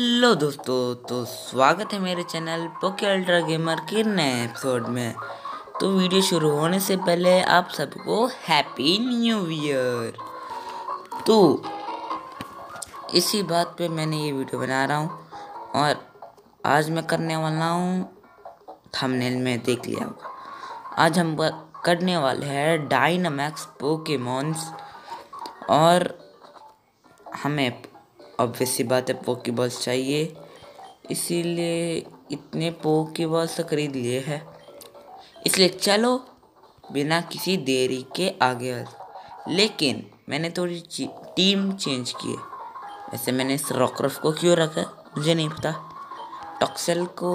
Hello दोस्तों, तो स्वागत है मेरे चैनल पोके अल्ट्रा गेमर के नए एपिसोड में। तो वीडियो शुरू होने से पहले आप सबको हैप्पी न्यू ईयर। तो इसी बात पे मैंने ये वीडियो बना रहा हूँ और आज मैं करने वाला हूँ, थंबनेल में देख लिया होगा, आज हम करने वाले हैं डायनामैक्स पोकेमॉन्स। और हमें ऑब्वियसली बात है पोकेबॉल्स चाहिए, इसीलिए इतने पोकेबॉल्स तो खरीद लिए हैं। इसलिए चलो बिना किसी देरी के आगे। लेकिन मैंने थोड़ी टीम चेंज की है। वैसे मैंने इस रॉकरफ को क्यों रखा मुझे नहीं पता, टॉक्सेल को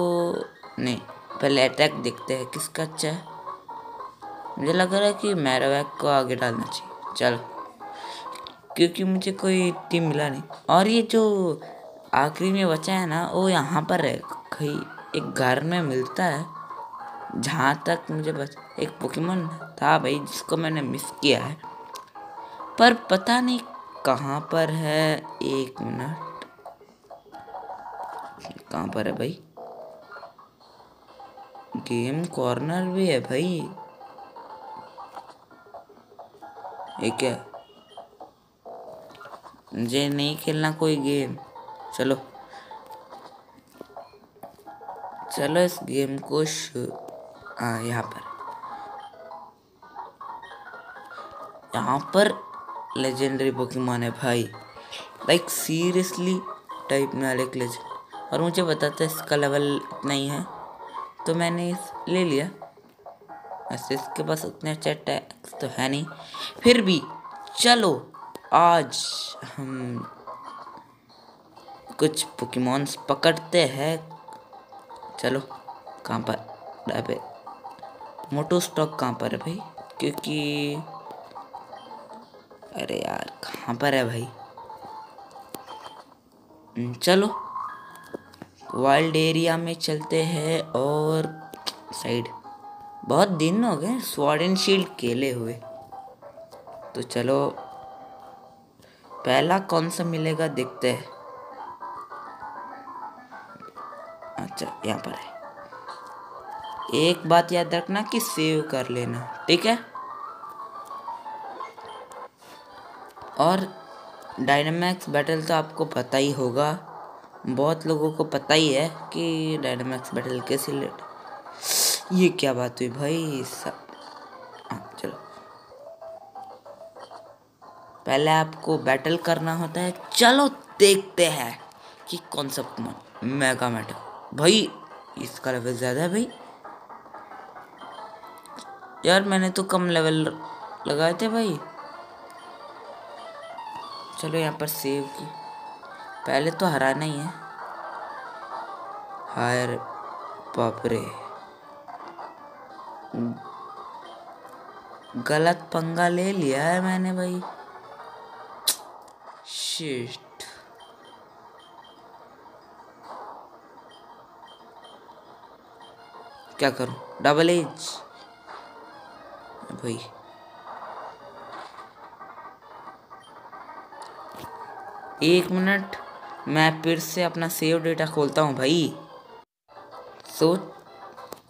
नहीं, पहले अटैक देखते हैं किसका अच्छा है। मुझे लग रहा है कि मैरावैक को आगे डालना चाहिए, चलो, क्योंकि मुझे कोई टीम मिला नहीं। और ये जो आखिरी में बचा है ना, वो यहाँ पर है कहीं एक घर में मिलता है। जहाँ तक मुझे बस एक पोकेमॉन था भाई, जिसको मैंने मिस किया है, पर पता नहीं कहाँ पर है। एक मिनट, कहाँ पर है भाई? गेम कॉर्नर भी है भाई, ये क्या? मुझे नहीं खेलना कोई गेम। चलो चलो इस गेम को हाँ, यहाँ पर लेजेंडरी पोकेमॉन है भाई, लाइक सीरियसली टाइप में एक लेजेंड। और मुझे बताता है इसका लेवल इतना ही है, तो मैंने इस ले लिया। वैसे इसके पास उतने अच्छे टैक्स तो है नहीं, फिर भी चलो आज हम कुछ पोकेमॉन्स पकड़ते हैं। चलो कहाँ पर अबे मोटो स्टॉक कहाँ पर है भाई? क्योंकि अरे यार कहाँ पर है भाई? चलो वाइल्ड एरिया में चलते हैं। और साइड बहुत दिन हो गए स्वॉर्ड एंड शील्ड खेले हुए, तो चलो पहला कौन सा मिलेगा देखते हैं। अच्छा यहाँ पर है। एक बात याद रखना कि सेव कर लेना, ठीक है। और डायनामैक्स बैटल तो आपको पता ही होगा, बहुत लोगों को पता ही है कि डायनामैक्स बैटल कैसे लेट। ये क्या बात हुई भाई सब? चलो पहले आपको बैटल करना होता है। चलो देखते हैं कि कौन सा पोकेमॉन मेगा मेटल भाई, इसका लेवल ज़्यादा है भाई। यार मैंने तो कम लेवल लगाए थे भाई। चलो यहाँ पर सेव की, पहले तो हराना ही है। हायर बापरे, गलत पंगा ले लिया है मैंने भाई। शिट, क्या करूं? डबल एज भाई, एक मिनट मैं फिर से अपना सेव डेटा खोलता हूं भाई।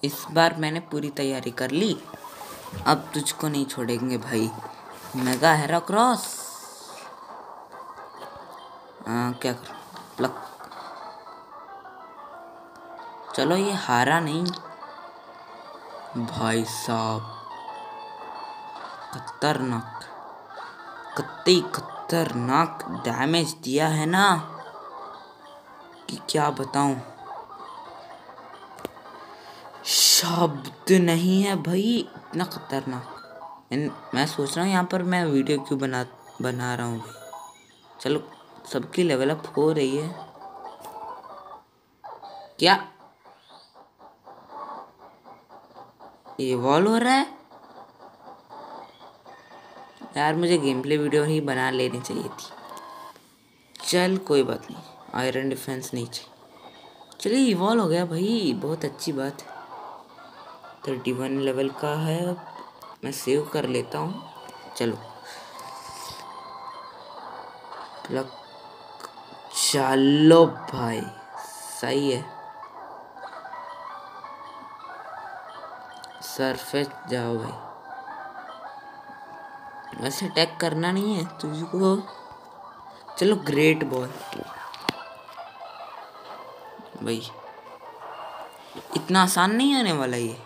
इस बार मैंने पूरी तैयारी कर ली, अब तुझको नहीं छोड़ेंगे भाई मेगा हेराक्रॉस। क्या करूं? लक, चलो ये हारा नहीं भाई साहब, खतरनाक, कतई खतरनाक डैमेज दिया है ना कि क्या बताऊं, शब्द नहीं है भाई, इतना खतरनाक। मैं सोच रहा हूँ यहाँ पर मैं वीडियो क्यों बना रहा हूँ भाई। चलो सबकी लेवल अप हो रही है क्या? इवॉल्व हो रहा है यार, मुझे गेम प्ले वीडियो ही बना लेनी चाहिए थी। चल कोई बात नहीं, आयरन डिफेंस नहीं चाहिए। चलिए इवॉल्व हो गया भाई, बहुत अच्छी बात है। 31 लेवल का है, मैं सेव कर लेता हूँ। चलो चलो भाई सही है। सरफेस जाओ भाई, वैसे अटैक करना नहीं है तुझको। चलो ग्रेट बॉल भाई, इतना आसान नहीं आने वाला ये।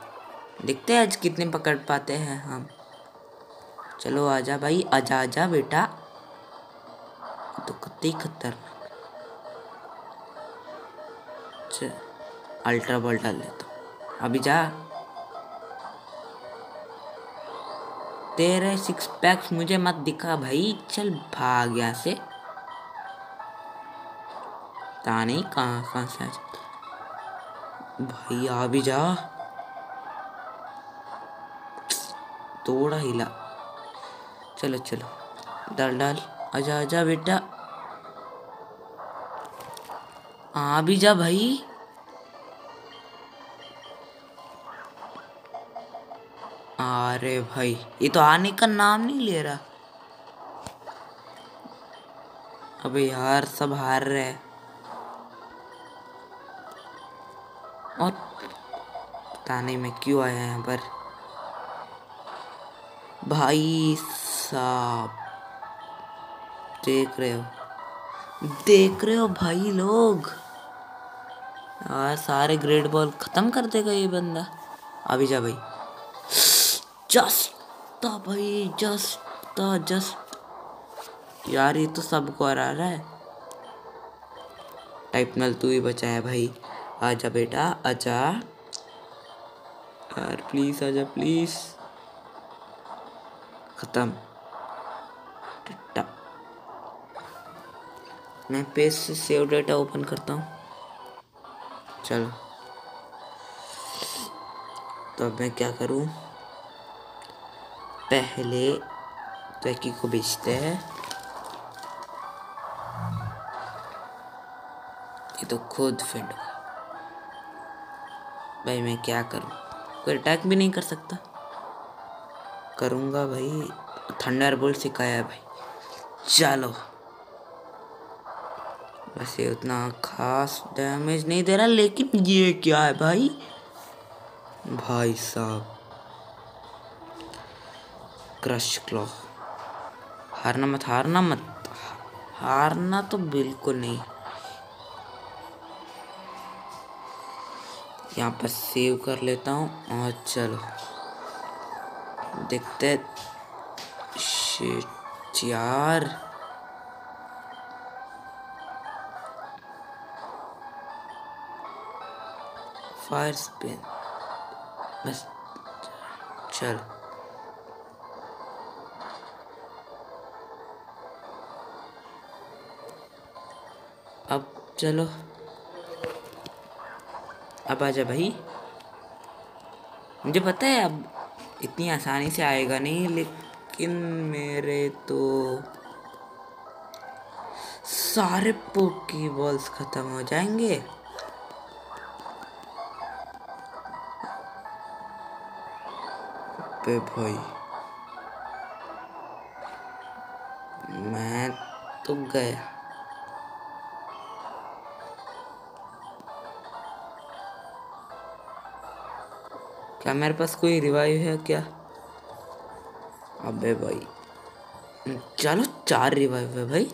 देखते हैं आज कितने पकड़ पाते हैं हम। चलो आजा भाई, आजा आजा बेटा, तो कितनी खतरनाक। अल्ट्रा बॉल डाल लेता हूँ अभी। जा, तेरे सिक्स पैक्स मुझे मत दिखा भाई। चल भाग यहाँ से, पता नहीं कहाँ कहाँ से आ भाई। आ भी जा, थोड़ा हिला। चलो चलो डाल डाल, आजा आजा बेटा, आ भी जा भाई। अरे भाई ये तो आने का नाम नहीं ले रहा। अबे यार सब हार रहे हैं। और पता नहीं मैं क्यों आया यहाँ पर भाई साहब। देख रहे हो भाई लोग, यार सारे ग्रेट बॉल खत्म कर देगा ये बंदा। अभी जा भाई, जस्ट भाई जस्ट। यार ये तो सबको आ रहा है। टाइपनल तू ही बचा है भाई। आजा बेटा आजा, यार प्लीज आजा प्लीज। खत्म। मैं पेज से सेव डाटा ओपन करता हूँ। चलो तो अब मैं क्या करूँ, पहले ट्रैकी को बेचते हैं। ये तो खुद फेंड भाई, मैं क्या करूं, कोई अटैक भी नहीं कर सकता। करूंगा भाई, थंडरबोल्ट सिखाया भाई। चलो वैसे उतना खास डैमेज नहीं दे रहा, लेकिन ये क्या है भाई। भाई साहब क्रश क्लॉ, हारना मत हारना मत, हारना तो बिल्कुल नहीं। यहाँ पर सेव कर लेता हूँ और चलो देखते। शिट यार, फायर स्पिन बस। चलो अब चलो, अब आजा भाई। मुझे पता है अब इतनी आसानी से आएगा नहीं, लेकिन मेरे तो सारे पोकेबॉल्स खत्म हो जाएंगे। पे भाई मैं तो गया। क्या मेरे पास कोई रिवाइव है क्या? अबे भाई चलो, 4 रिवाइव है भाई।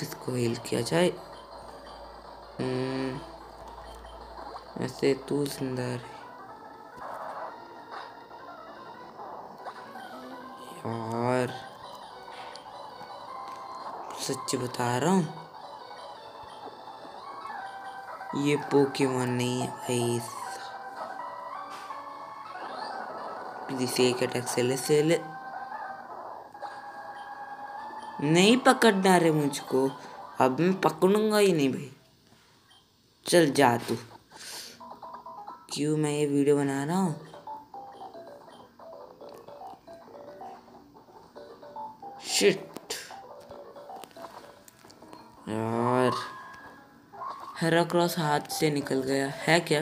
किसको हील किया जाए? वैसे तू सुंदर यार, सच बता रहा हूँ ये पोकेमॉन नहीं है भाई। जिसे एक अटैक से ले नहीं पकड़ना रे मुझको। अब मैं पकड़ूंगा ही नहीं भाई। चल जा तू। क्यों मैं ये वीडियो बना रहा हूँ? शिट यार, हेराक्रॉस हाथ से निकल गया है क्या?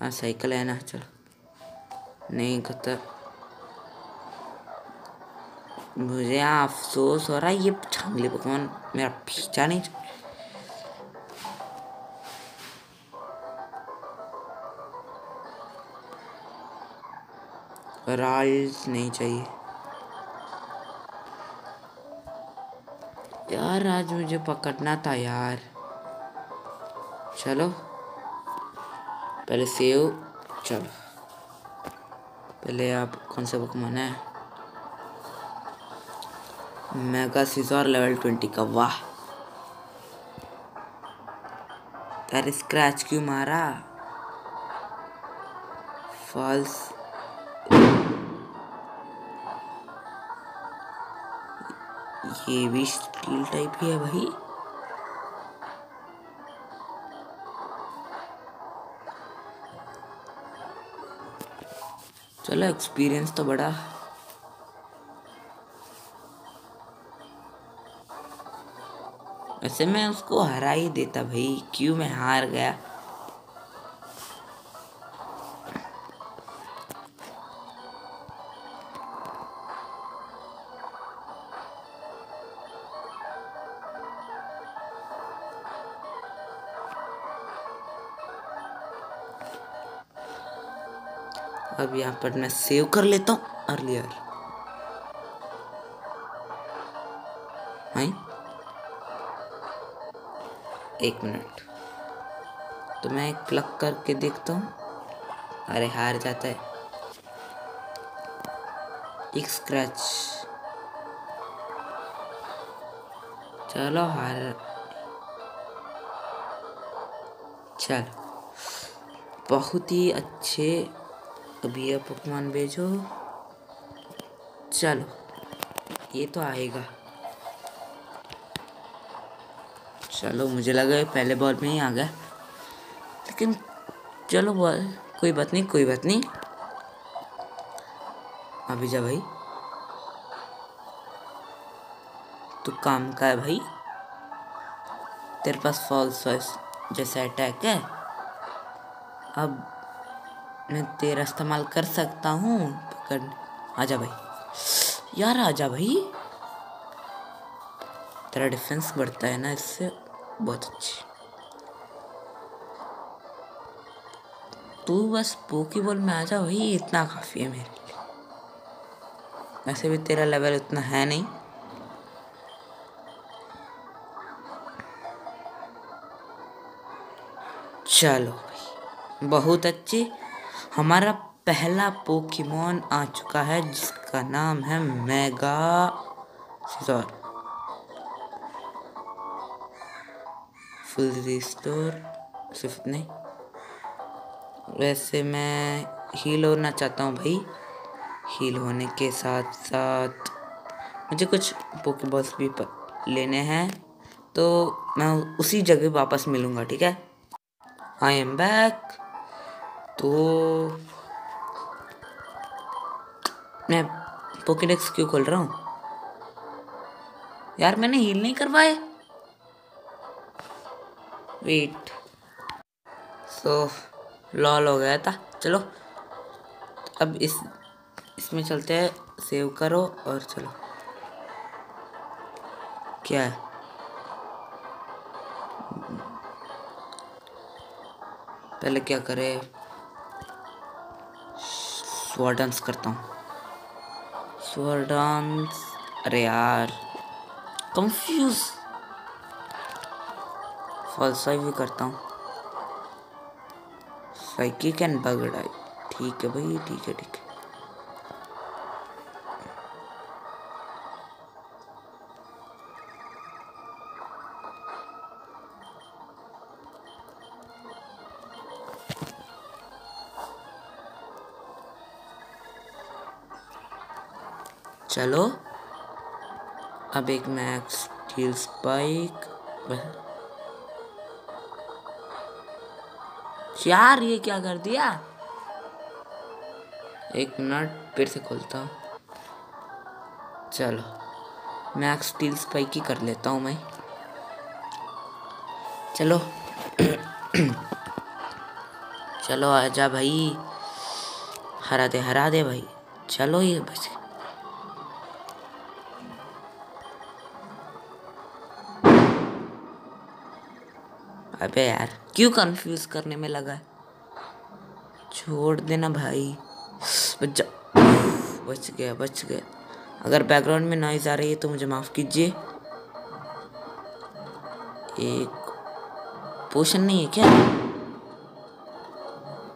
हाँ साइकिल है ना। चल नहीं खतर मुझे यहाँ अफसोस हो रहा है, ये जंगली पोकेमॉन मेरा पीछा नहीं। राइल्स नहीं चाहिए यार, आज मुझे पकड़ना था यार। चलो पहले सेव, चलो पहले आप कौन सा पोकेमॉन है? मेगा सीजर लेवल 20 का, वाह यार। स्क्रैच क्यों मारा? फॉल्स ये भी स्टील टाइप ही है भाई। चलो एक्सपीरियंस तो बड़ा। वैसे मैं उसको हरा ही देता भाई, क्यों मैं हार गया? अब यहाँ पर मैं सेव कर लेता हूँ अर्लियर। एक मिनट तो मैं एक प्लग करके देखता हूँ। अरे हार जाता है। एक स्क्रैच, चलो हार। चलो बहुत ही अच्छे। अभी ये पोकेमॉन भेजो। चलो ये तो आएगा। चलो मुझे लगा पहले बॉल में ही आ गया, लेकिन चलो बॉल, कोई बात नहीं, कोई बात नहीं। अभी जा भाई, तो काम का है भाई। तेरे पास फॉल्स वॉइस जैसा अटैक है, अब मैं तेरा इस्तेमाल कर सकता हूँ। आजा भाई यार, आजा भाई। तेरा डिफेंस बढ़ता है ना इससे, बहुत अच्छी। तू बस पोकेबॉल में आजा भाई, इतना काफ़ी है मेरे लिए। वैसे भी तेरा लेवल उतना है नहीं। चलो भाई बहुत अच्छी, हमारा पहला पोकेमॉन आ चुका है जिसका नाम है मेगा सीजर। फुल रिस्टोर सिर्फ नहीं, वैसे मैं हील होना चाहता हूँ भाई। हील होने के साथ साथ मुझे कुछ पोकेबॉल्स भी लेने हैं, तो मैं उसी जगह वापस मिलूँगा, ठीक है? I am back. तो मैं पोकेडेक्स क्यों खोल रहा हूँ यार? मैंने हील नहीं करवाए। वेट, सो लॉल हो गया था। चलो अब इसमें चलते हैं, सेव करो और चलो। क्या है? पहले क्या करें? स्वॉर्ड डांस करता हूँ। स्वॉर्ड डांस, अरे यार कंफ्यूज। फॉल्साई भी करता हूँ। साइकिक एंड बगड़ाई, ठीक है भाई, ठीक है ठीक है। चलो अब एक मैक्स स्टील स्पाइक। यार ये क्या कर दिया? एक मिनट फिर से खोलता हूँ। चलो मैक्स स्टील स्पाइक ही कर लेता हूँ मैं। चलो चलो आजा भाई, हरा दे भाई। चलो ये बचे। अबे यार क्यों कंफ्यूज करने में लगा है, छोड़ देना भाई। बच गया। अगर बैकग्राउंड में नॉइज आ रही है तो मुझे माफ़ कीजिए। एक पोशन नहीं है क्या?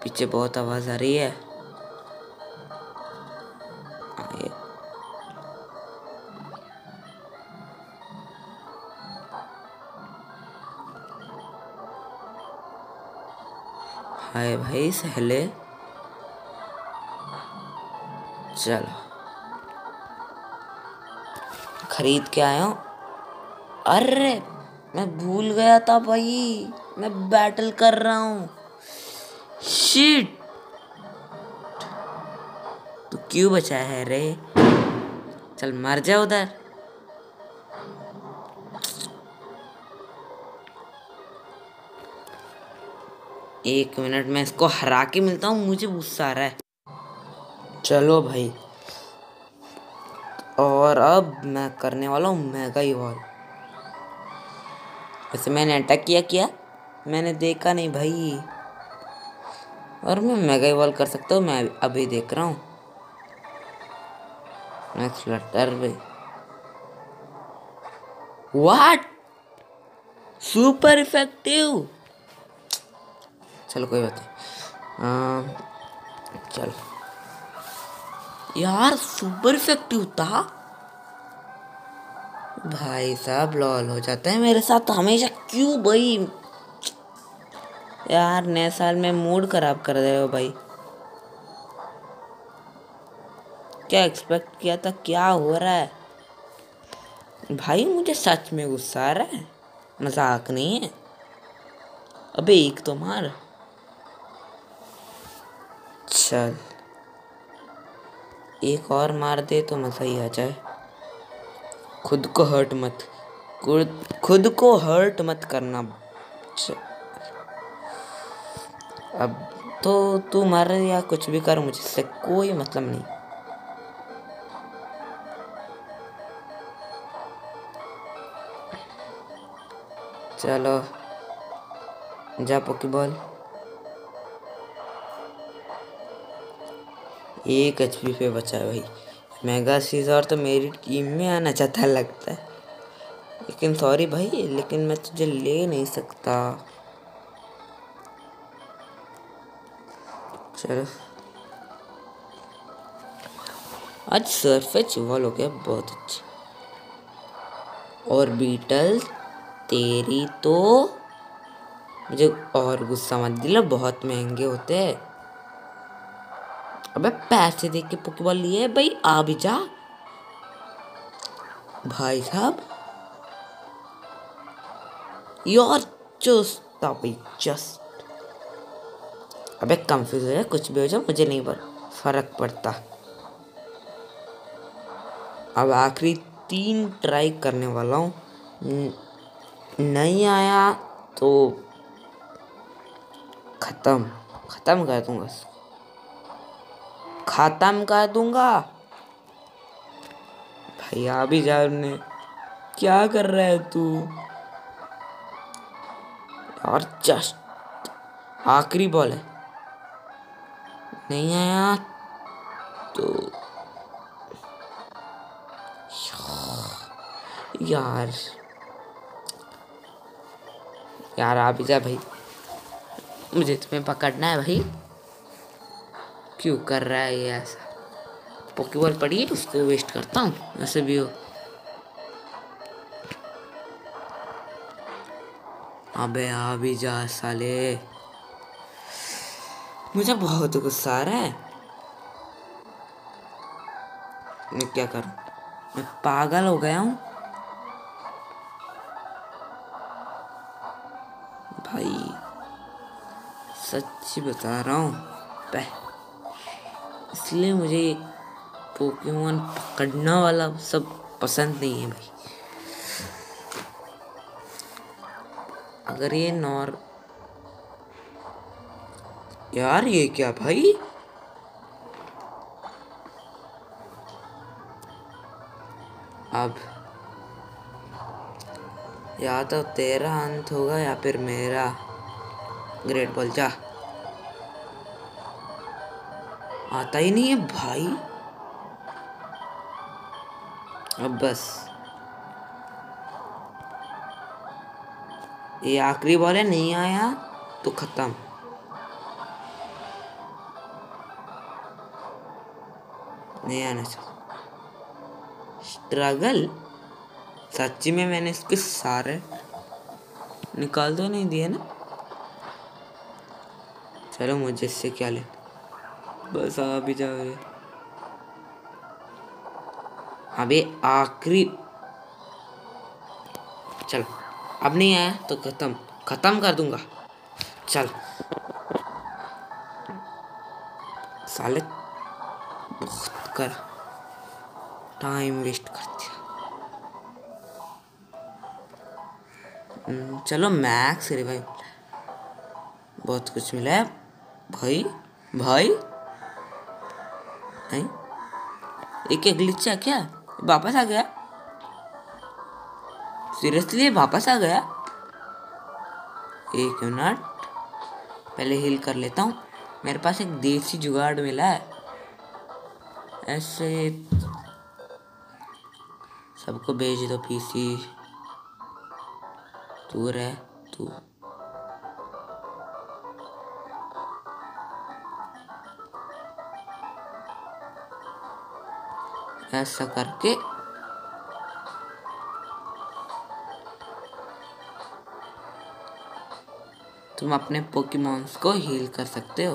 पीछे बहुत आवाज़ आ रही है। हाय भाई सहले, चलो खरीद के आया हूँ। अरे मैं भूल गया था भाई, मैं बैटल कर रहा हूँ। शिट, तू क्यों बचा है रे? चल मर जा उधर। एक मिनट में इसको हरा के मिलता हूँ, मुझे गुस्सा आ रहा है। चलो भाई, और अब मैं करने वाला हूँ मेगा इवॉल्व। वैसे मैंने अटैक किया मैंने देखा नहीं भाई, और मैं मेगा इवॉल्व कर सकता हूँ। मैं अभी देख रहा हूँ। नेक्स्ट लेटर भाई, व्हाट सुपर इफेक्टिव। चलो कोई बात नहीं, चलो यार सुपर इफेक्टिव था। भाई साहब लॉल हो जाते हैं मेरे साथ हमेशा, क्यों भाई? यार नए साल में मूड खराब कर रहे हो भाई। क्या एक्सपेक्ट किया था, क्या हो रहा है भाई? मुझे सच में गुस्सा आ रहा है, मजाक नहीं है। अबे एक तो मार। चल एक और मार दे तो मज़ा ही आ जाए। खुद को हर्ट मत करना। अब तो तू मार या कुछ भी कर, मुझसे कोई मतलब नहीं। चलो जा पोकेबॉल। एक HP पे बचा है भाई। मेगा सीजर तो मेरी टीम में आना चाहता लगता है, लेकिन सॉरी भाई, लेकिन मैं तुझे ले नहीं सकता। चलो आज सरफेच इवॉल्व हो गया, बहुत अच्छी। और बीटल तेरी तो मुझे और गुस्सा मत दिला, बहुत महंगे होते हैं। अबे पैसे दे के पोकेबॉल लिए भाई, आ भी जा। भाई साहब यार चुस्ता भाई जस्ट। अबे कंफ्यूज है, कुछ भी हो जाए मुझे नहीं फर्क पड़ता। अब आखिरी 3 ट्राई करने वाला हूँ। नहीं आया तो खत्म कर दूंगा। भाई आ भी जा, ने क्या कर रहा है तू? और जस्ट आखिरी बॉल है, नहीं आया तो यार आ भी जा भाई, मुझे तुम्हें पकड़ना है भाई। क्यों कर रहा है ये ऐसा? पोकेबॉल पड़ी है उसको वेस्ट करता हूँ, ऐसे भी हो। अबे आ भी जा साले, मुझे बहुत गुस्सा आ रहा है। मैं क्या करूँ, मैं पागल हो गया हूँ भाई, सच्ची बता रहा हूँ। इसलिए मुझे पोकेमॉन पकड़ना वाला सब पसंद नहीं है भाई। अगर ये नॉर यार, ये क्या भाई? अब या तो 13 अंत होगा या फिर मेरा ग्रेट बॉल। जा, आता ही नहीं है भाई। अब बस ये आखिरी बॉल है, नहीं आया तो खत्म। नहीं आना चाहिए। स्ट्रगल सच्ची में मैंने इसके सारे निकाल तो नहीं दिए ना। चलो मुझे इससे क्या ले, बस आ भी जाओगे। अभी आखिरी, चलो अब नहीं आया तो खत्म, खत्म कर दूंगा। चल साले बहुत कर टाइम वेस्ट कर दिया। चलो मैक्स रिवाइव, बहुत कुछ मिला है भाई। भाई एक ग्लिच है क्या? वापस आ गया? सीरियसली वापस आ गया? एक मिनट पहले हील कर लेता हूँ। मेरे पास एक देसी जुगाड़ मिला है। ऐसे सबको भेज दो। पीसी तू रह, तू ऐसा करके तुम अपने पोकेमॉन्स को हील कर सकते हो।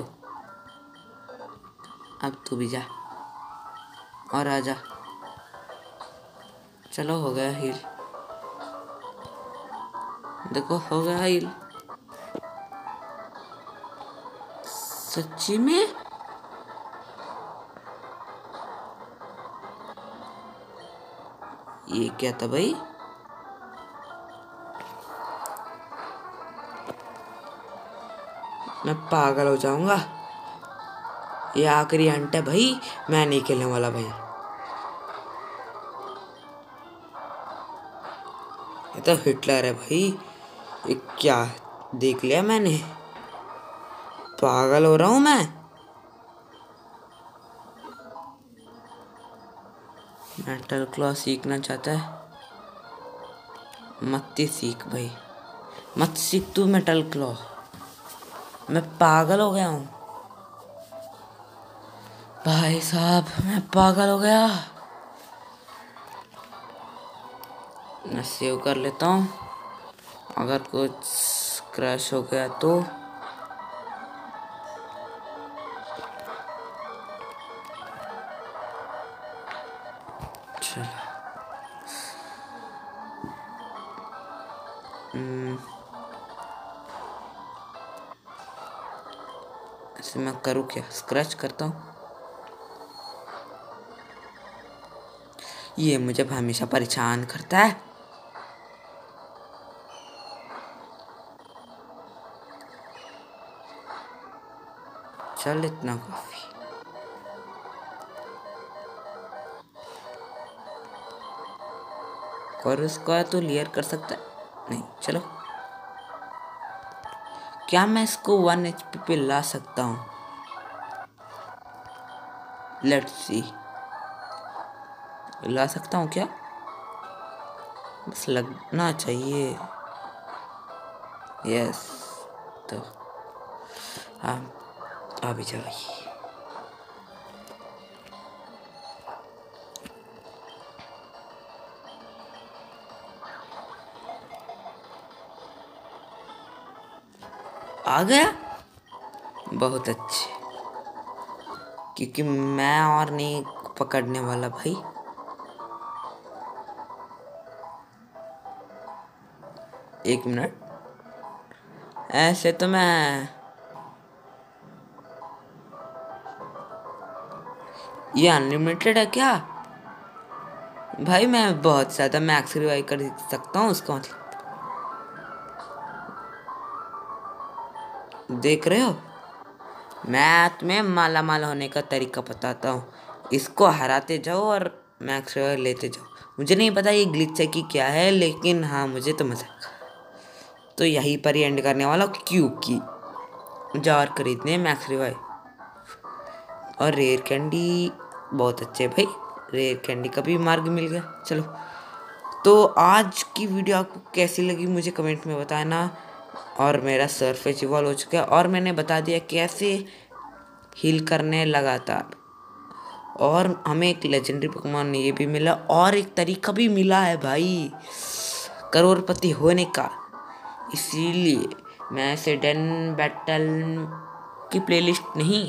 अब तू भी जा और आ जा। चलो हो गया हील, देखो हो गया हील। सच्ची में ये क्या था भाई? मैं पागल हो जाऊंगा। ये आखिरी हंट है भाई, मैं नहीं खेलने वाला भाई। ये तो हिटलर है भाई। ये क्या देख लिया मैंने? पागल हो रहा हूं मैं। मेटल क्लॉ सीखना चाहता है? मत सीख भाई, मत सीख तू मेटल क्लॉ। मैं पागल हो गया हूँ भाई साहब, मैं पागल हो गया। मैं सेव कर लेता हूँ, अगर कुछ क्रैश हो गया तो। ऐसे मैं करूँ क्या? स्क्रैच करता हूँ। ये मुझे हमेशा परेशान करता है। चल इतना काफी। और इसका तो क्लियर कर सकता है? नहीं। चलो क्या मैं इसको 1 HP पे ला सकता हूँ? लेट्स सी, ला सकता हूँ क्या? बस लगना चाहिए। यस, तो हाँ आ भी जाइए। आ गया, बहुत अच्छे, क्योंकि मैं और नहीं पकड़ने वाला भाई। एक मिनट, ऐसे तो मैं ये अनलिमिटेड है क्या भाई? मैं बहुत ज़्यादा मैक्स रिवाइव कर सकता हूँ उसका मतलब। देख रहे हो, मैं तुम्हें माला माल होने का तरीका बताता हूँ। इसको हराते जाओ और मैक्स रिवाइव लेते जाओ। मुझे नहीं पता ये ग्लिच है कि क्या है, लेकिन हाँ मुझे तो मजा। तो यहीं पर ही एंड करने वाला क्यूब की जार खरीदने मैक्स रिवाइव और रेयर कैंडी। बहुत अच्छे भाई, रेयर कैंडी का भी मार्ग मिल गया। चलो तो आज की वीडियो आपको कैसी लगी मुझे कमेंट में बताना। और मेरा सरफेस इवॉल्व हो चुका है और मैंने बता दिया कैसे हील करने लगातार। और हमें एक लेजेंडरी पोकेमॉन ये भी मिला और एक तरीका भी मिला है भाई करोड़पति होने का। इसीलिए मैं सेडन बैटल की प्लेलिस्ट नहीं,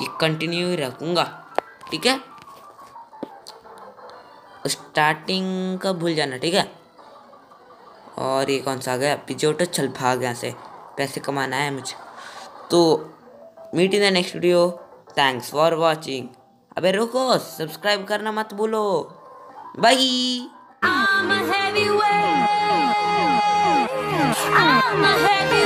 ये कंटिन्यू रखूँगा, ठीक है। स्टार्टिंग का भूल जाना, ठीक है। और ये कौन सा आ गया पिजोटो, चल भाग यहाँ से, पैसे कमाना है मुझे। तो meet in the next video, thanks for watching. अबे रुको, सब्सक्राइब करना मत भूलो। बाय।